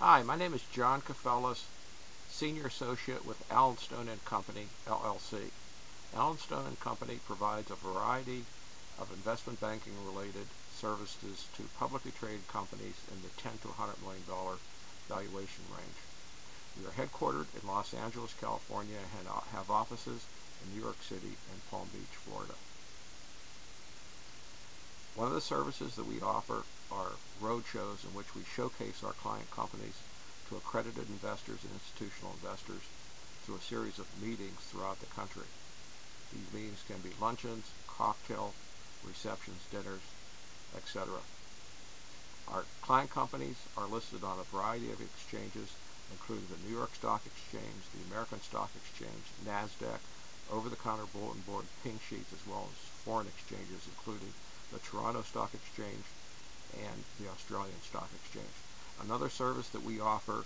Hi, my name is John Keffalas, Senior Associate with Allenstone & Company, LLC. Allenstone & Company provides a variety of investment banking related services to publicly traded companies in the $10 to $100 million valuation range. We are headquartered in Los Angeles, California, and have offices in New York City and Palm Beach, Florida. One of the services that we offer are roadshows in which we showcase our client companies to accredited investors and institutional investors through a series of meetings throughout the country. These meetings can be luncheons, cocktail receptions, dinners, etc. Our client companies are listed on a variety of exchanges, including the New York Stock Exchange, the American Stock Exchange, NASDAQ, over-the-counter bulletin board, Pink Sheets, as well as foreign exchanges, including the Toronto Stock Exchange and the Australian Stock Exchange. Another service that we offer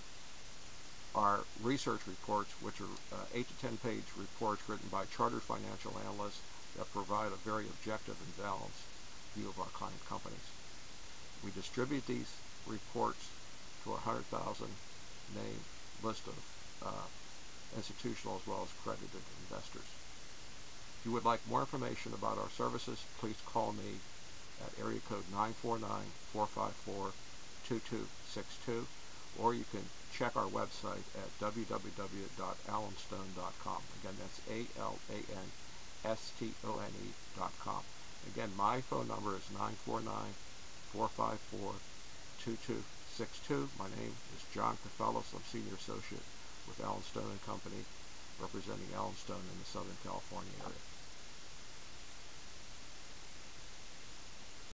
are research reports, which are 8 to 10 page reports written by chartered financial analysts that provide a very objective and balanced view of our client companies. We distribute these reports to 100,000 name list of institutional as well as accredited investors. If you would like more information about our services, please call me at area code 949-454-2262, or you can check our website at www.allenstone.com. Again, that's ALANSTONE.com. Again, my phone number is 949-454-2262. My name is John Keffalas. I'm Senior Associate with Allenstone & Company, representing Allenstone in the Southern California area.